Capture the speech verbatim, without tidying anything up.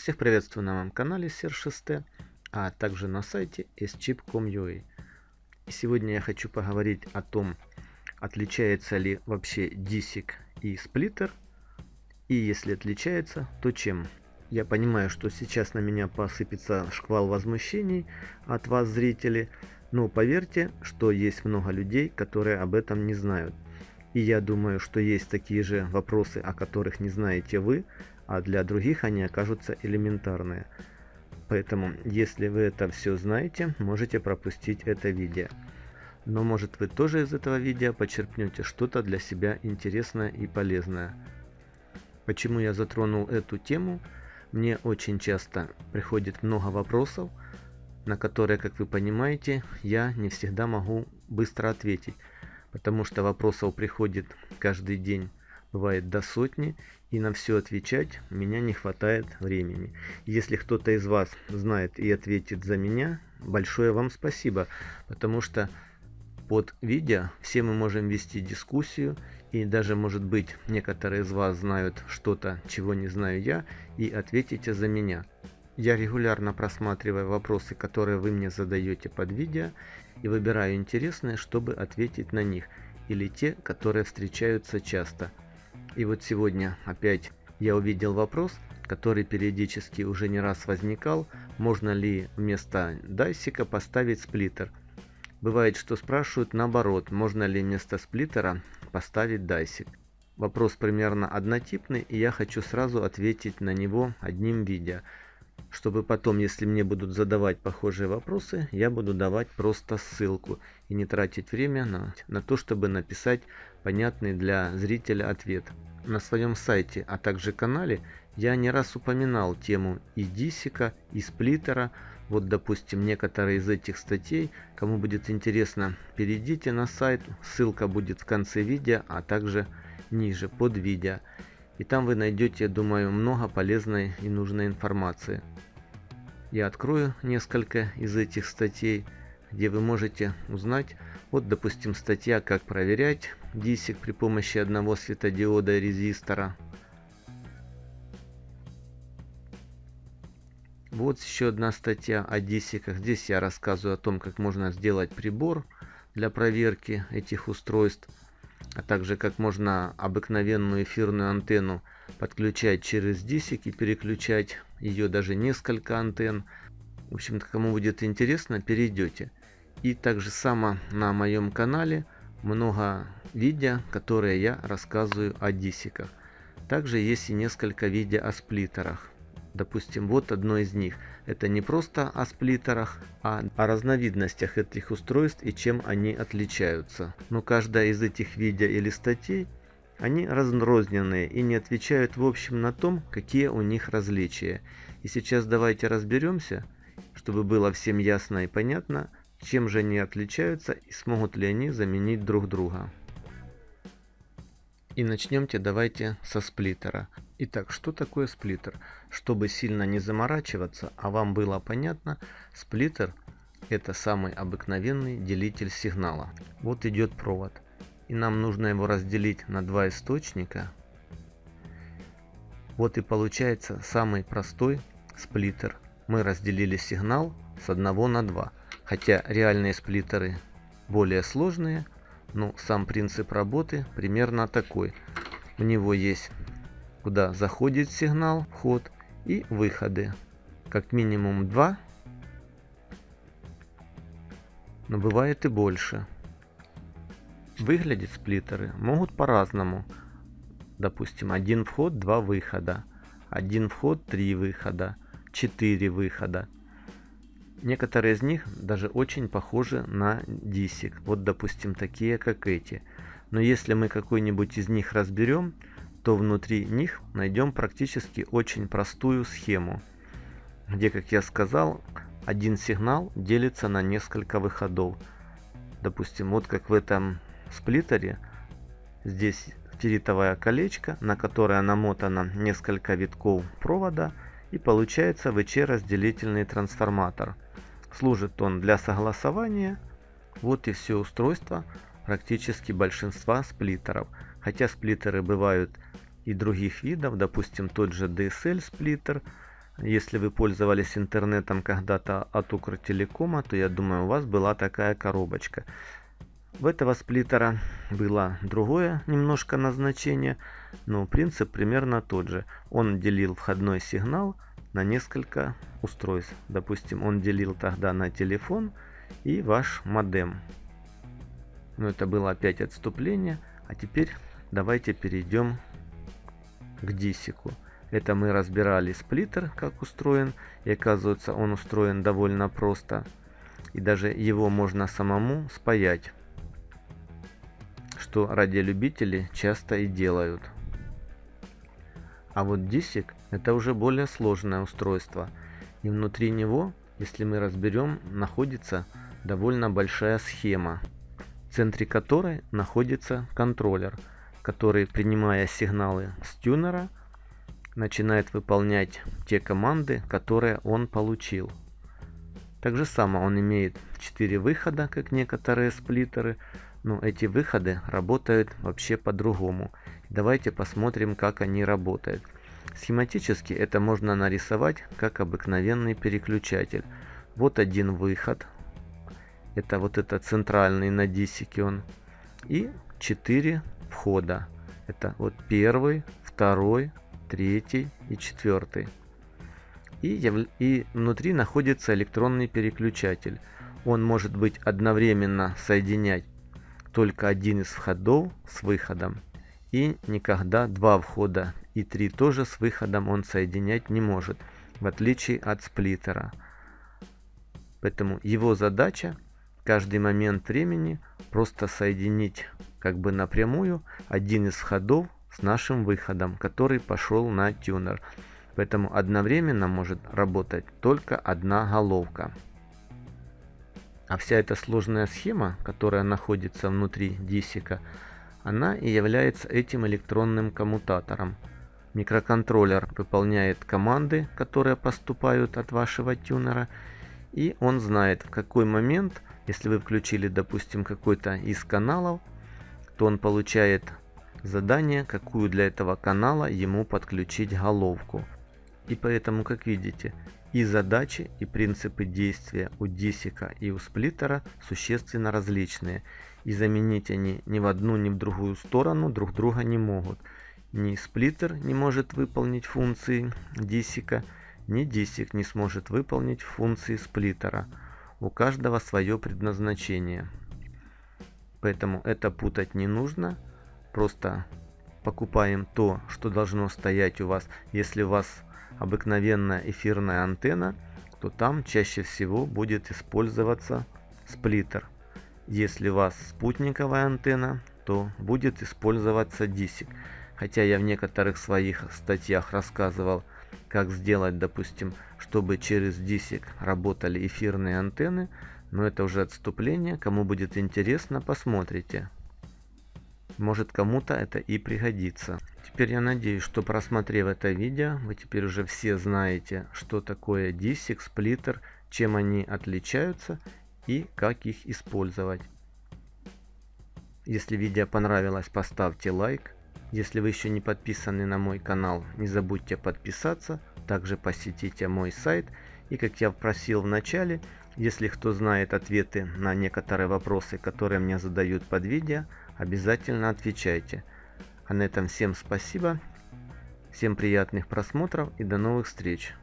Всех приветствую на моем канале Serg St, а также на сайте эс чип точка ком точка ю а. Сегодня я хочу поговорить о том, отличается ли вообще DiSEqC и сплиттер, и если отличается, то чем. Я понимаю, что сейчас на меня посыпется шквал возмущений от вас, зрители, но поверьте, что есть много людей, которые об этом не знают. И я думаю, что есть такие же вопросы, о которых не знаете вы, а для других они окажутся элементарные. Поэтому, если вы это все знаете, можете пропустить это видео. Но может вы тоже из этого видео почерпнете что-то для себя интересное и полезное. Почему я затронул эту тему? Мне очень часто приходит много вопросов, на которые, как вы понимаете, я не всегда могу быстро ответить. Потому что вопросов приходит каждый день. Бывает до сотни, и на все отвечать меня не хватает времени. Если кто-то из вас знает и ответит за меня, большое вам спасибо, потому что под видео все мы можем вести дискуссию, и даже, может быть, некоторые из вас знают что-то, чего не знаю я, и ответите за меня. Я регулярно просматриваю вопросы, которые вы мне задаете под видео, и выбираю интересные, чтобы ответить на них, или те, которые встречаются часто. И вот сегодня опять я увидел вопрос, который периодически уже не раз возникал: можно ли вместо DiSEqC поставить сплиттер? Бывает, что спрашивают наоборот, можно ли вместо сплиттера поставить DiSEqC? Вопрос примерно однотипный, и я хочу сразу ответить на него одним видео, чтобы потом, если мне будут задавать похожие вопросы, я буду давать просто ссылку и не тратить время на, на то, чтобы написать понятный для зрителя ответ. На своем сайте, а также канале я не раз упоминал тему и DiSEqC, и сплиттера. Вот, допустим, некоторые из этих статей, кому будет интересно, перейдите на сайт, ссылка будет в конце видео, а также ниже под видео. И там вы найдете, я думаю, много полезной и нужной информации. Я открою несколько из этих статей, где вы можете узнать. Вот, допустим, статья «Как проверять DiSEqC при помощи одного светодиода и резистора». Вот еще одна статья о DiSEqC. Здесь я рассказываю о том, как можно сделать прибор для проверки этих устройств, а также как можно обыкновенную эфирную антенну подключать через DiSEqC и переключать ее, даже несколько антенн. В общем-то, кому будет интересно, перейдете. И также само на моем канале много видео, которые я рассказываю о DiSEqC. Также есть и несколько видео о сплиттерах. Допустим, вот одно из них. Это не просто о сплиттерах, а о разновидностях этих устройств и чем они отличаются. Но каждая из этих видео или статей, они разрозненные и не отвечают в общем на том, какие у них различия. И сейчас давайте разберемся, чтобы было всем ясно и понятно, чем же они отличаются и смогут ли они заменить друг друга. И начнемте давайте со сплиттера. Итак, что такое сплиттер? Чтобы сильно не заморачиваться, а вам было понятно, сплиттер — это самый обыкновенный делитель сигнала. Вот идет провод, и нам нужно его разделить на два источника. Вот и получается самый простой сплиттер. Мы разделили сигнал с одного на два. Хотя реальные сплиттеры более сложные, но сам принцип работы примерно такой. У него есть куда заходит сигнал, вход, и выходы. Как минимум два, но бывает и больше. Выглядят сплиттеры могут по-разному. Допустим, один вход, два выхода. Один вход, три выхода. Четыре выхода. Некоторые из них даже очень похожи на DiSEqC. Вот, допустим, такие, как эти. Но если мы какой-нибудь из них разберем, то внутри них найдем практически очень простую схему, где, как я сказал, один сигнал делится на несколько выходов. Допустим, вот как в этом сплиттере, здесь ферритовое колечко, на которое намотано несколько витков провода, и получается вэ че-разделительный трансформатор. Служит он для согласования. Вот и все устройство практически большинства сплиттеров. Хотя сплиттеры бывают и других видов, допустим, тот же ди эс эл-сплиттер, Если вы пользовались интернетом когда-то от Укртелекома, то я думаю, у вас была такая коробочка. В этого сплиттера было другое немножко назначение, но принцип примерно тот же. Он делил входной сигнал на несколько устройств. Допустим, он делил тогда на телефон и ваш модем. Но это было опять отступление. А теперь давайте перейдем к дисеку. Это мы разбирали сплиттер, как устроен. И оказывается, он устроен довольно просто. И даже его можно самому спаять. Что радиолюбители часто и делают. А вот дисеqc это уже более сложное устройство. И внутри него, если мы разберем, находится довольно большая схема, в центре которой находится контроллер, который, принимая сигналы с тюнера, начинает выполнять те команды, которые он получил. Так же само он имеет четыре выхода, как некоторые сплиттеры, но эти выходы работают вообще по-другому. Давайте посмотрим, как они работают. Схематически это можно нарисовать как обыкновенный переключатель. Вот один выход. Это вот это центральный на дисеqc он. И четыре входа. Это вот первый, второй, третий и четвертый. И, и внутри находится электронный переключатель. Он может быть одновременно соединять только один из входов с выходом, и никогда два входа и три тоже с выходом он соединять не может, в отличие от сплиттера. Поэтому его задача каждый момент времени просто соединить как бы напрямую один из входов с нашим выходом, который пошел на тюнер. Поэтому одновременно может работать только одна головка. А вся эта сложная схема, которая находится внутри дисеqc, она и является этим электронным коммутатором. Микроконтроллер выполняет команды, которые поступают от вашего тюнера, и он знает, в какой момент, если вы включили, допустим, какой-то из каналов, то он получает задание, какую для этого канала ему подключить головку. И поэтому, как видите, и задачи, и принципы действия у дисеqc и у сплиттера существенно различные. И заменить они ни в одну, ни в другую сторону друг друга не могут. Ни сплиттер не может выполнить функции дисеqc, ни дисеqc не сможет выполнить функции сплиттера. У каждого свое предназначение. Поэтому это путать не нужно. Просто покупаем то, что должно стоять у вас. Если у вас обыкновенная эфирная антенна, то там чаще всего будет использоваться сплиттер. Если у вас спутниковая антенна, то будет использоваться дисеqc. Хотя я в некоторых своих статьях рассказывал, как сделать, допустим, чтобы через дисеqc работали эфирные антенны, но это уже отступление. Кому будет интересно, посмотрите. Может, кому-то это и пригодится. Теперь я надеюсь, что, просмотрев это видео, вы теперь уже все знаете, что такое дисеqc, сплиттер, чем они отличаются и как их использовать. Если видео понравилось, поставьте лайк. Если вы еще не подписаны на мой канал, не забудьте подписаться. Также посетите мой сайт. И, как я просил в начале, если кто знает ответы на некоторые вопросы, которые мне задают под видео, обязательно отвечайте. А на этом всем спасибо, всем приятных просмотров и до новых встреч.